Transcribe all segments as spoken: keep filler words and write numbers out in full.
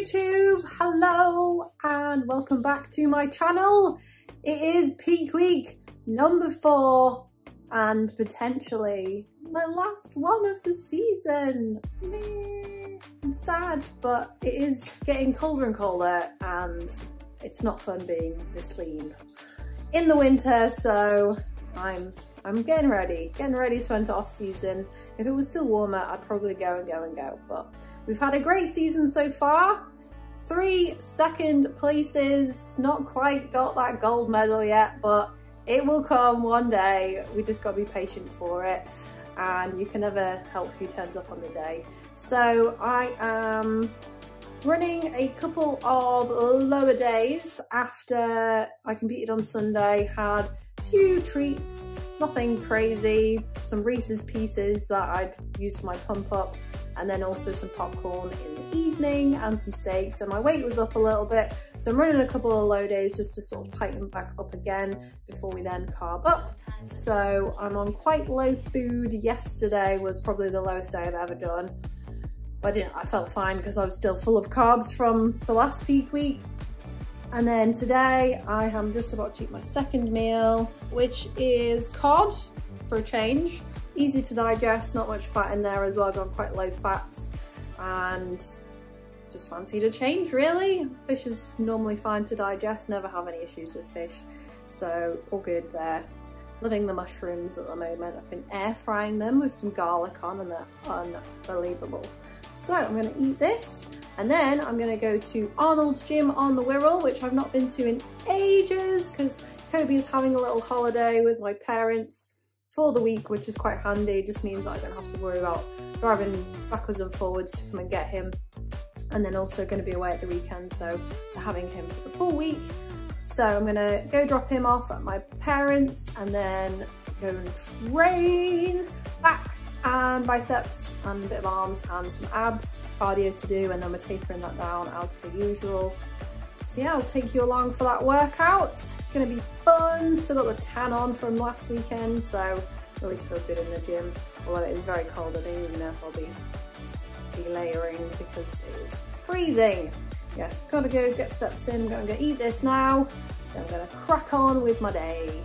YouTube, hello and welcome back to my channel. It is peak week number four and potentially my last one of the season. I'm sad, but it is getting colder and colder and it's not fun being this lean in the winter, so I'm I'm getting ready, getting ready to spend the off season. If it was still warmer, I'd probably go and go and go, but we've had a great season so far. Three second places, not quite got that gold medal yet, but it will come one day. We just gotta be patient for it. And you can never help who turns up on the day. So I am running a couple of lower days after I competed on Sunday, had a few treats, nothing crazy, some Reese's Pieces that I'd used for my pump up, and then also some popcorn in the evening and some steaks. So my weight was up a little bit. So I'm running a couple of low days just to sort of tighten back up again before we then carb up. So I'm on quite low food. Yesterday was probably the lowest day I've ever done. But I didn't, I felt fine because I was still full of carbs from the last peak week. And then today I am just about to eat my second meal, which is cod for a change. Easy to digest, not much fat in there as well, gone quite low fats, and just fancied a change really. Fish is normally fine to digest, never have any issues with fish, so all good there. Loving the mushrooms at the moment. I've been air frying them with some garlic on and they're unbelievable. So I'm gonna eat this and then I'm gonna go to Arnold's Gym on the Wirral, which I've not been to in ages because Kobe is having a little holiday with my parents for the week, which is quite handy. It just means that I don't have to worry about driving backwards and forwards to come and get him, and then also going to be away at the weekend, so they're having him for the full week. So I'm gonna go drop him off at my parents and then go and train back and biceps and a bit of arms and some abs cardio to do, and then we're tapering that down as per usual. So yeah, I'll take you along for that workout. It's gonna be fun. Still got the tan on from last weekend, so I always feel good in the gym. Although it is very cold, I don't even know if I'll be delayering because it is freezing. Yes, gotta go get steps in. I'm gonna go eat this now. Then I'm gonna crack on with my day.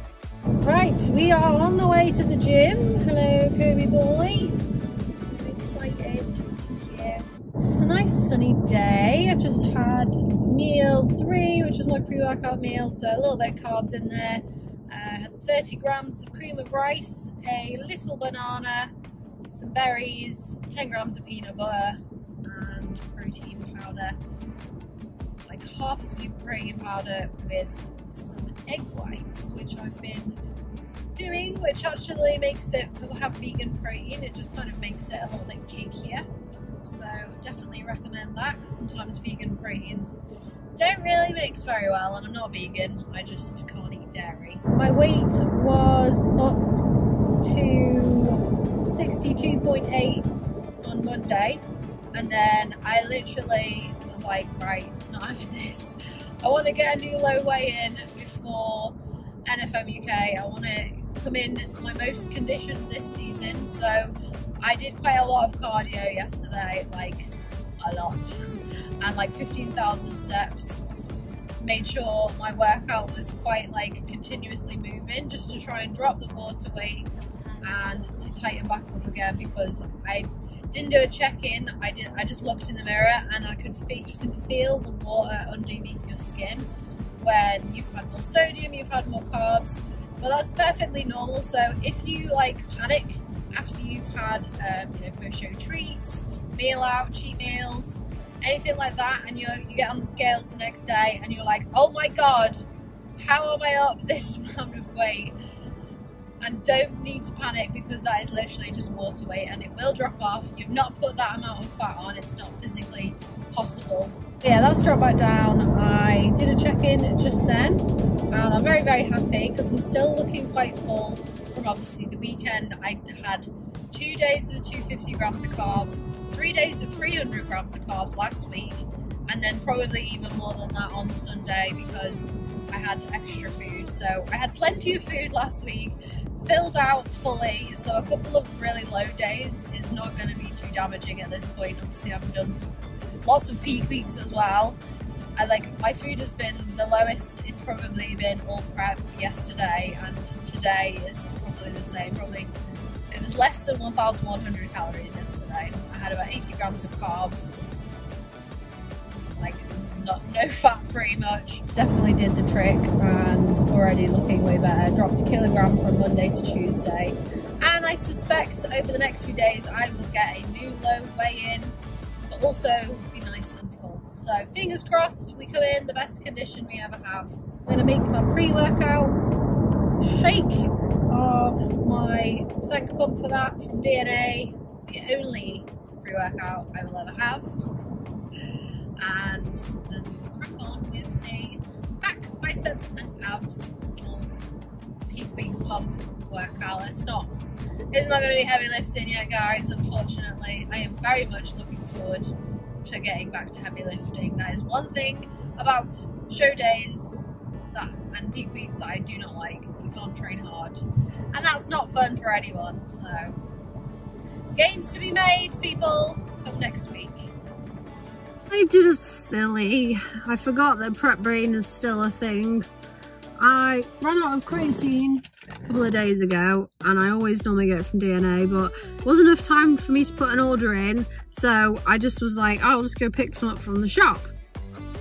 Right, we are on the way to the gym. Hello, Kobe Bally. Excited. Yeah. It's a nice sunny day. I've just had meal three, which was my pre-workout meal, so a little bit of carbs in there. I uh, had thirty grams of cream of rice, a little banana, some berries, ten grams of peanut butter, and protein powder, like half a scoop of protein powder with some egg whites, which I've been doing, which actually makes it, because I have vegan protein, it just kind of makes it a little bit cakeier. So definitely recommend that, because sometimes vegan proteins don't really mix very well, and I'm not vegan, I just can't eat dairy. My weight was up to sixty-two point eight on Monday, and then I literally was like, right, not having this. I want to get a new low weigh-in before N F M U K. I want to come in my most conditioned this season, so I did quite a lot of cardio yesterday, like a lot, and like fifteen thousand steps. Made sure my workout was quite like continuously moving, just to try and drop the water weight and to tighten back up again, because I didn't do a check-in. I did. I just looked in the mirror and I could feel, you can feel the water underneath your skin when you've had more sodium, you've had more carbs, but that's perfectly normal. So if you like panic after you've had um, you know, post-show treats, meal out, cheat meals, anything like that, and you you get on the scales the next day and you're like, oh my god, how am I up this amount of weight? And don't need to panic, because that is literally just water weight and it will drop off. You've not put that amount of fat on, it's not physically possible. Yeah, that's dropped back down. I did a check-in just then and I'm very, very happy because I'm still looking quite full. Obviously the weekend I had two days of two hundred fifty grams of carbs, three days of three hundred grams of carbs last week, and then probably even more than that on Sunday because I had extra food. So I had plenty of food last week, filled out fully, so a couple of really low days is not going to be too damaging at this point. Obviously I've done lots of peak weeks as well. I like my food has been the lowest it's probably been all prep yesterday, and today is probably the same. Probably it was less than one thousand one hundred calories yesterday. I had about eighty grams of carbs, like not no fat pretty much. Definitely did the trick and already looking way better. Dropped a kilogram from Monday to Tuesday, and I suspect over the next few days I will get a new low weigh-in, but also be nice and full. So fingers crossed we come in the best condition we ever have. I'm going to make my pre-workout shake of my thank pump for that from D N A, the only pre-workout I will ever have, and then crack on with a back, biceps and abs little peak week pump workout. It's not it's not going to be heavy lifting yet, guys, unfortunately. I am very much looking forward to getting back to heavy lifting. That is one thing about show days that and peak weeks that I do not like. You can't train hard, and that's not fun for anyone. So gains to be made, people. Come next week. I did a silly. I forgot that prep brain is still a thing. I ran out of creatine a couple of days ago, and I always normally get it from D N A, but it wasn't enough time for me to put an order in, so I just was like, oh, I'll just go pick some up from the shop.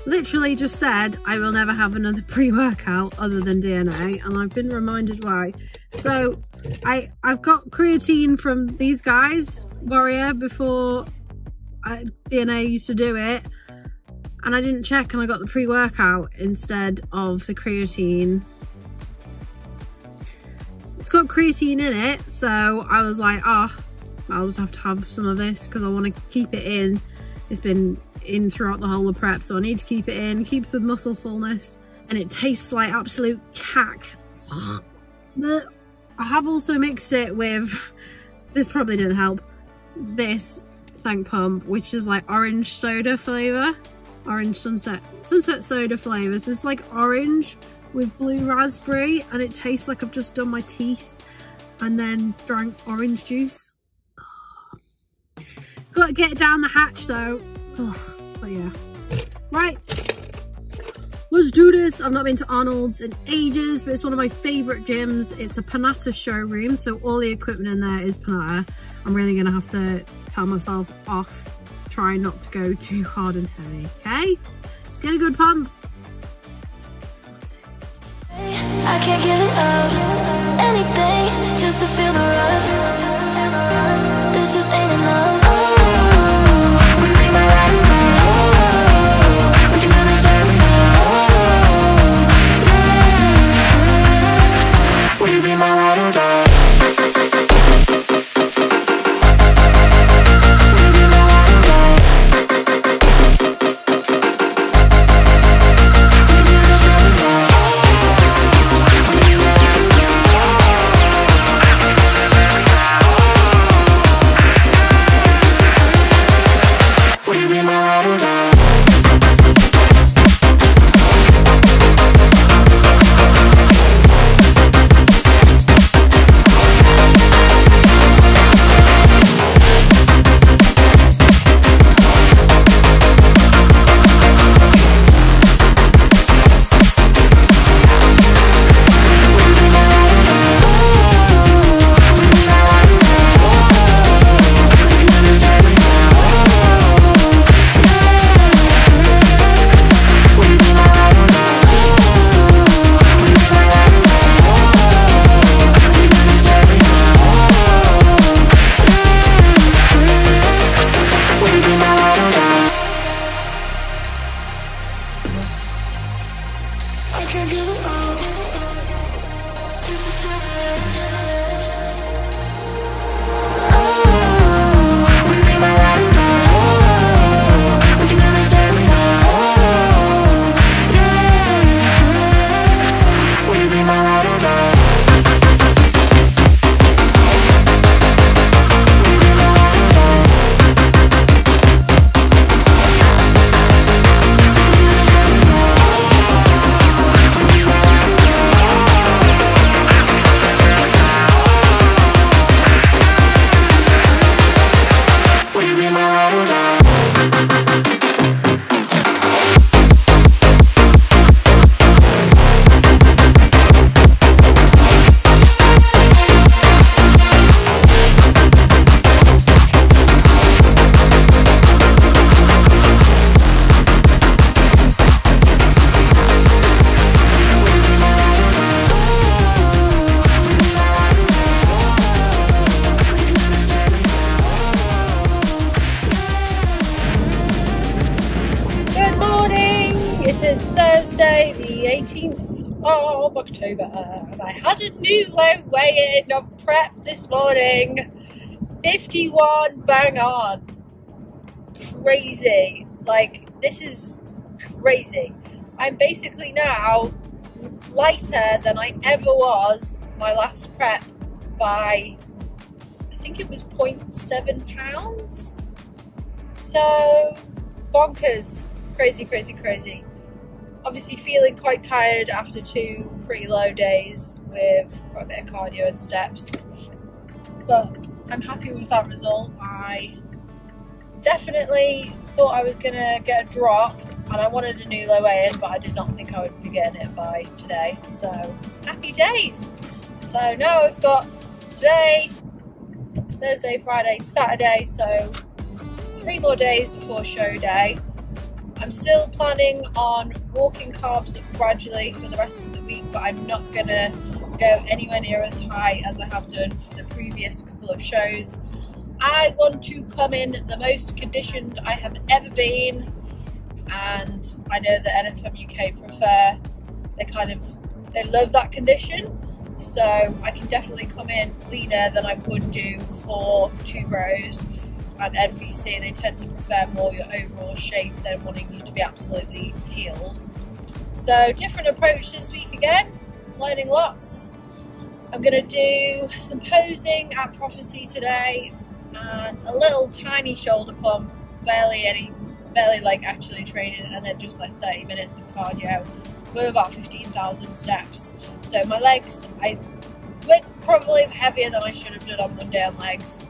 Literally just said I will never have another pre-workout other than D N A, and I've been reminded why. So I, I've got creatine from these guys, Warrior, before I, D N A used to do it, and I didn't check, and I got the pre-workout instead of the creatine. It's got creatine in it, so I was like, ah, oh, I'll just have to have some of this because I want to keep it in. It's been in throughout the whole of prep, so I need to keep it in. Keeps with muscle fullness, and it tastes like absolute cack. I have also mixed it with, this probably didn't help, this thank pump, which is like orange soda flavour, orange sunset sunset soda flavours. It's like orange with blue raspberry, and it tastes like I've just done my teeth and then drank orange juice. Oh. Gotta get down the hatch though. Oh, but yeah, right, let's do this. I've not been to Arnold's in ages, but it's one of my favourite gyms. It's a Panatta showroom, so all the equipment in there is Panatta. I'm really gonna have to tell myself off, try not to go too hard and heavy, okay? Just get a good pump. That's it. I can't give it up, anything, just to feel the rush. This just ain't enough. It is Thursday the eighteenth of October and I had a new low weigh-in of prep this morning. fifty-one bang on. Crazy. Like, this is crazy. I'm basically now lighter than I ever was my last prep by, I think it was zero point seven pounds. So bonkers. Crazy, crazy, crazy. Obviously feeling quite tired after two pretty low days with quite a bit of cardio and steps. But I'm happy with that result. I definitely thought I was going to get a drop and I wanted a new low weigh-in, but I did not think I would be getting it by today. So happy days. So now I've got today, Thursday, Friday, Saturday. So three more days before show day. I'm still planning on walking carbs up gradually for the rest of the week, but I'm not going to go anywhere near as high as I have done for the previous couple of shows. I want to come in the most conditioned I have ever been, and I know that N F M U K prefer, they kind of, they love that condition, so I can definitely come in leaner than I would do for Two Bros. And N V C, they tend to prefer more your overall shape than wanting you to be absolutely peeled. So different approach this week again, learning lots. I'm going to do some posing at Prophecy today and a little tiny shoulder pump, barely any, barely like actually training, and then just like thirty minutes of cardio with about fifteen thousand steps. So my legs, I went probably heavier than I should have done on Monday on legs.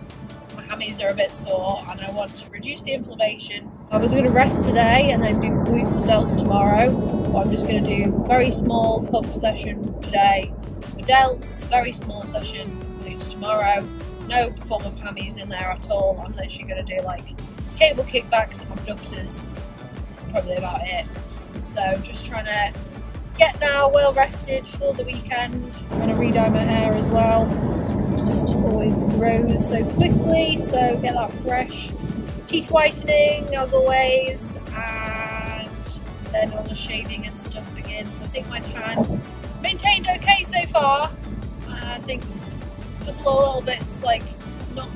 My hammies are a bit sore and I want to reduce the inflammation. I was going to rest today and then do glutes and delts tomorrow, but I'm just going to do very small pump session today for delts, very small session glutes tomorrow, no form of hammies in there at all. I'm literally going to do like cable kickbacks and abductors, that's probably about it. So just trying to get now well rested for the weekend. I'm going to re-dye my hair as well. Just always grows so quickly, so get that fresh. Teeth whitening as always, and then all the shaving and stuff begins. I think my tan has maintained okay so far. Uh, I think a couple of little bits like not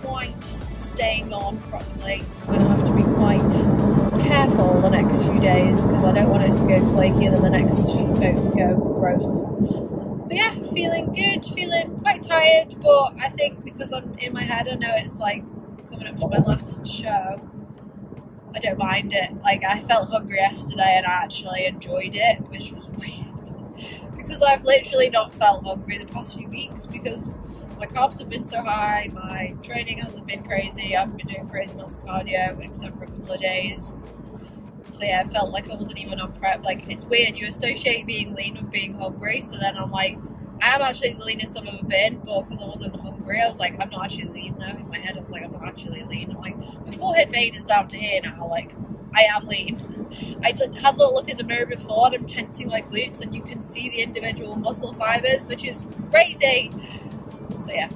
quite staying on properly. I'm gonna have to be quite careful the next few days because I don't want it to go flaky and then the next few coats go gross. But yeah, feeling good, feeling quite tired, but I think because I'm in my head, I know it's like coming up to my last show, I don't mind it. Like, I felt hungry yesterday and I actually enjoyed it, which was weird because I've literally not felt hungry the past few weeks because my carbs have been so high, my training hasn't been crazy, I haven't been doing crazy amounts of cardio except for a couple of days. So yeah, I felt like I wasn't even on prep. Like, it's weird, you associate being lean with being hungry, so then I'm like, I am actually the leanest I've ever been, but because I wasn't hungry, I was like, I'm not actually lean though. In my head I was like, I'm not actually lean. I'm like, my forehead vein is down to here now, like, I am lean. I had a look at the mirror before and I'm tensing my glutes and you can see the individual muscle fibres, which is crazy. So yeah,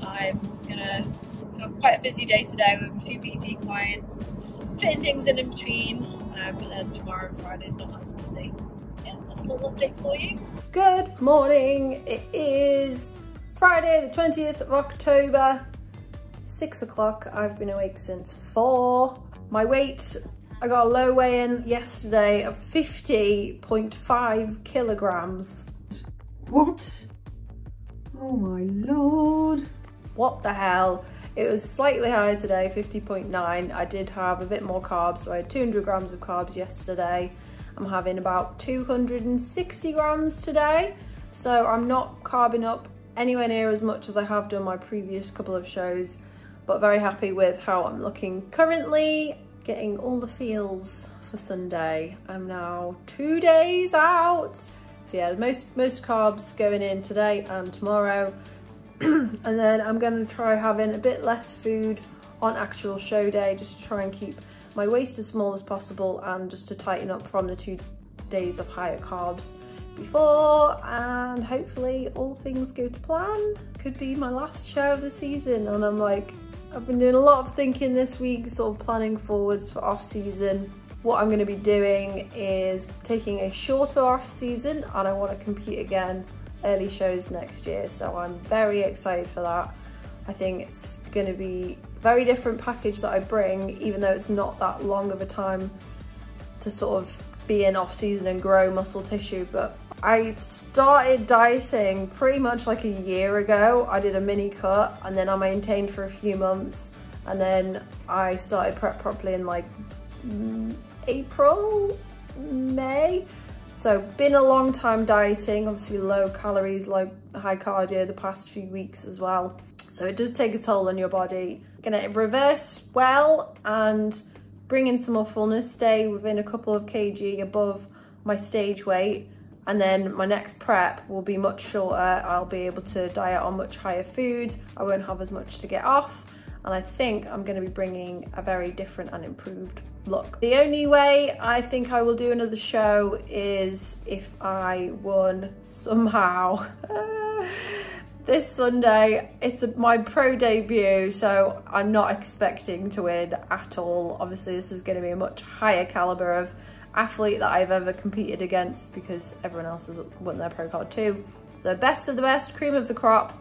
I'm gonna have quite a busy day today with a few B T clients, fitting things in in between. Um, but then tomorrow and Friday's not as busy. Yeah, that's a little update for you. Good morning. It is Friday the twentieth of October, six o'clock. I've been awake since four. My weight, I got a low weigh-in yesterday of fifty point five kilograms. What? Oh my lord. What the hell? It was slightly higher today, fifty point nine. I did have a bit more carbs, so I had two hundred grams of carbs yesterday. I'm having about two hundred sixty grams today. So I'm not carbing up anywhere near as much as I have done my previous couple of shows, but very happy with how I'm looking currently. Getting all the feels for Sunday. I'm now two days out. So yeah, most, most carbs going in today and tomorrow. And then I'm going to try having a bit less food on actual show day, just to try and keep my waist as small as possible and just to tighten up from the two days of higher carbs before, and hopefully all things go to plan. Could be my last show of the season, and I'm like, I've been doing a lot of thinking this week, sort of planning forwards for off season, What I'm going to be doing is taking a shorter off season, and I want to compete again early shows next year, so I'm very excited for that. I think it's going to be a very different package that I bring, even though it's not that long of a time to sort of be in off season and grow muscle tissue. But I started dieting pretty much like a year ago. I did a mini cut and then I maintained for a few months, and then I started prep properly in like April, May. So been a long time dieting, obviously low calories, low, high cardio the past few weeks as well. So it does take a toll on your body. Gonna reverse well and bring in some more fullness, stay within a couple of kg above my stage weight. And then my next prep will be much shorter. I'll be able to diet on much higher food. I won't have as much to get off. And I think I'm gonna be bringing a very different and improved look. The only way I think I will do another show is if I won somehow. This Sunday, it's a, my pro debut, so I'm not expecting to win at all. Obviously, this is gonna be a much higher caliber of athlete that I've ever competed against, because everyone else has won their pro card too. So best of the best, cream of the crop.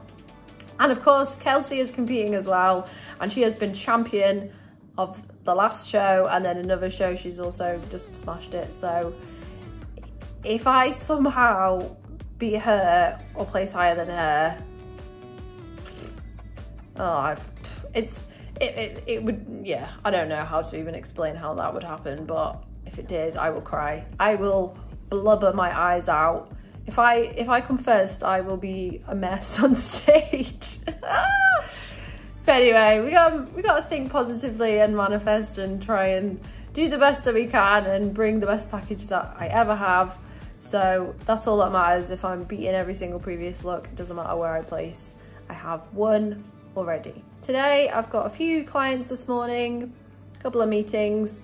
And of course, Kelsey is competing as well, and she has been champion of the last show, and then another show she's also just smashed it. So if I somehow beat her or place higher than her, oh, I've, it's it, it it would, yeah, I don't know how to even explain how that would happen, but if it did, I will cry. I will blubber my eyes out. If I if I come first, I will be a mess on stage. But anyway, we got we got to think positively and manifest and try and do the best that we can and bring the best package that I ever have. So that's all that matters. If I'm beating every single previous look, it doesn't matter where I place. I have one already. Today, I've got a few clients this morning, a couple of meetings.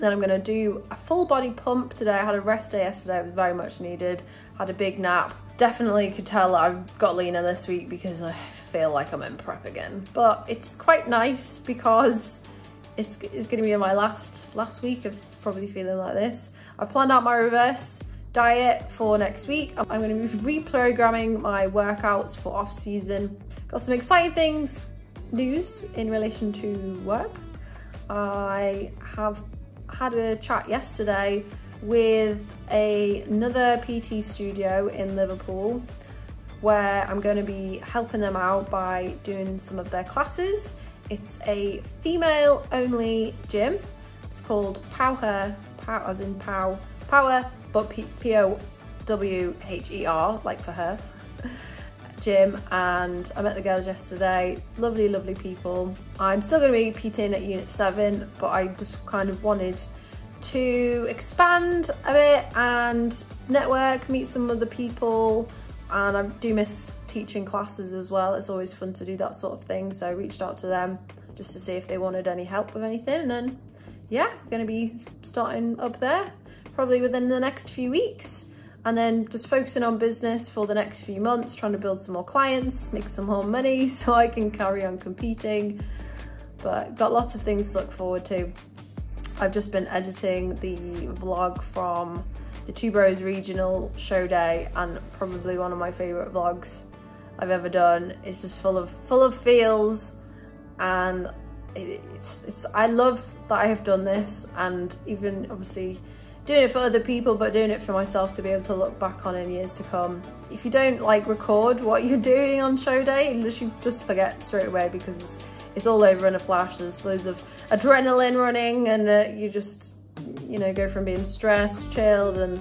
Then I'm gonna do a full body pump today. I had a rest day yesterday, it was very much needed. Had a big nap. Definitely could tell that I've got leaner this week because I feel like I'm in prep again. But it's quite nice because it's, it's gonna be my last, last week of probably feeling like this. I've planned out my reverse diet for next week. I'm gonna be reprogramming my workouts for off season. Got some exciting things, news in relation to work. I have had a chat yesterday with a, another P T studio in Liverpool where I'm going to be helping them out by doing some of their classes. It's a female only gym. It's called Powher, pow, as in pow, power, but P O W H E R, like for her, gym. And I met the girls yesterday, lovely, lovely people. I'm still gonna be PTing at Unit seven, but I just kind of wanted to expand a bit and network, meet some other people. And I do miss teaching classes as well. It's always fun to do that sort of thing. So I reached out to them just to see if they wanted any help with anything. And then, yeah, I'm gonna be starting up there probably within the next few weeks. And then just focusing on business for the next few months, trying to build some more clients, make some more money so I can carry on competing. But got lots of things to look forward to. I've just been editing the vlog from the Two Bros Regional Show Day, and probably one of my favorite vlogs I've ever done. It's just full of full of feels, and it's, it's I love that I have done this, and even obviously doing it for other people, but doing it for myself to be able to look back on in years to come. If you don't like record what you're doing on show day, you just forget straight away because it's, it's all over in a flash. There's loads of adrenaline running, and uh, you just, you know, go from being stressed, chilled, and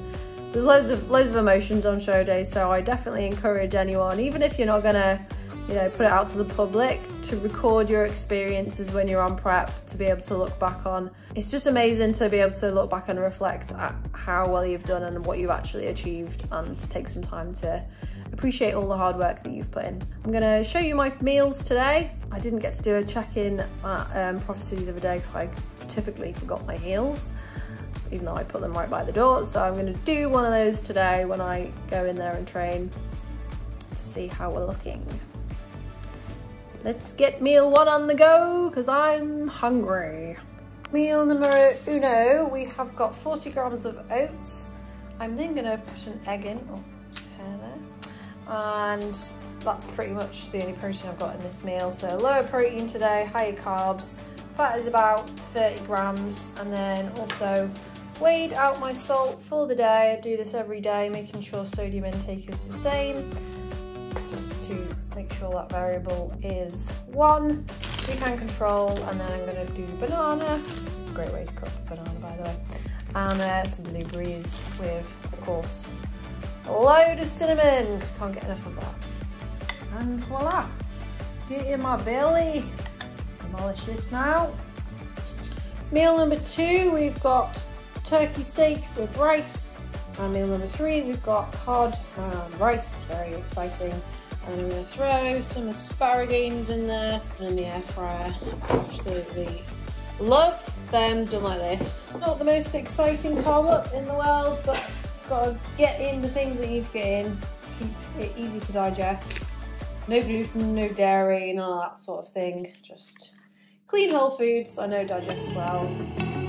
there's loads of loads of emotions on show day. So I definitely encourage anyone, even if you're not gonna, you know, put it out to the public, to record your experiences when you're on prep to be able to look back on. It's just amazing to be able to look back and reflect at how well you've done and what you've actually achieved, and to take some time to appreciate all the hard work that you've put in. I'm gonna show you my meals today. I didn't get to do a check-in at um, Prophecy the other day because I typically forgot my heels, even though I put them right by the door. So I'm gonna do one of those today when I go in there and train to see how we're looking. Let's get meal one on the go, because I'm hungry. Meal numero uno, we have got forty grams of oats. I'm then going to put an egg in, or pear there, and that's pretty much the only protein I've got in this meal. So lower protein today, higher carbs. Fat is about thirty grams, and then also weighed out my salt for the day. I do this every day, making sure sodium intake is the same, just to make sure that variable is one we can control. And then I'm going to do the banana. This is a great way to cook the banana, by the way. And uh, some blueberries with, of course, a load of cinnamon, because I can't get enough of that. And voila, get in my belly. Demolish this now. Meal number two, we've got turkey steak with rice. And meal number three, we've got cod and rice, very exciting. And I'm going to throw some asparagines in there in the air fryer. Absolutely love them done like this. Not the most exciting carb up in the world, but got to get in the things that you need to get in. Keep it easy to digest. No gluten, no dairy, none of that sort of thing. Just clean whole foods. I know digest well.